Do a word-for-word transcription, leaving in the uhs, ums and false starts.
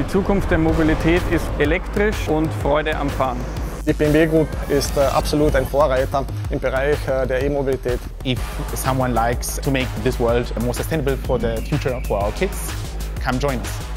Die Zukunft der Mobilität ist elektrisch und Freude am Fahren. Die B M W Group ist uh, absolut ein Vorreiter im Bereich uh, der E-Mobilität. If someone likes to make this world more sustainable for the future for our kids, come join us.